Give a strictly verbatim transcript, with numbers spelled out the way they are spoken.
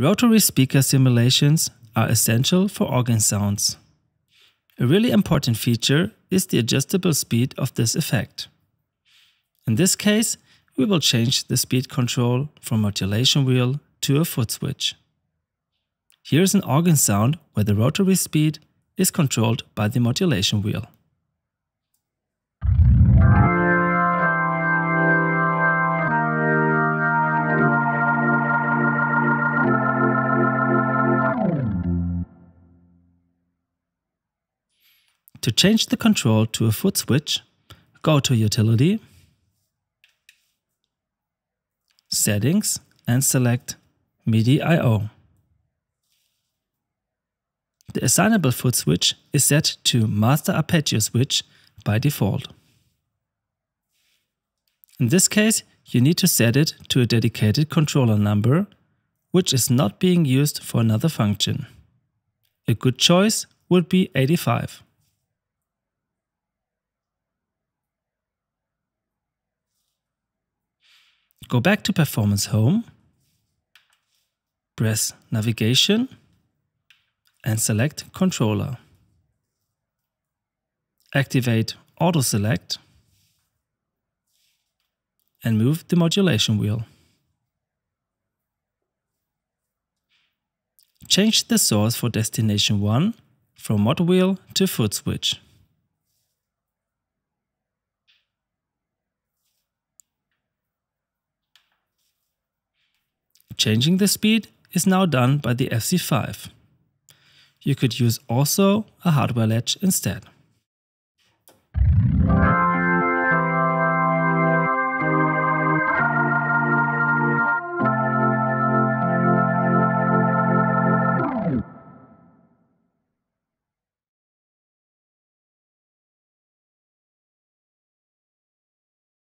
Rotary speaker simulations are essential for organ sounds. A really important feature is the adjustable speed of this effect. In this case, we will change the speed control from modulation wheel to a foot switch. Here is an organ sound where the rotary speed is controlled by the modulation wheel. To change the control to a foot switch, go to Utility, Settings and select MIDI I O. The assignable foot switch is set to Master Arpeggio Switch by default. In this case, you need to set it to a dedicated controller number, which is not being used for another function. A good choice would be eighty-five. Go back to Performance Home, press Navigation and select Controller. Activate Auto Select and move the modulation wheel. Change the source for Destination one from Mod Wheel to Foot Switch. Changing the speed is now done by the F C five. You could use also a hardware latch instead.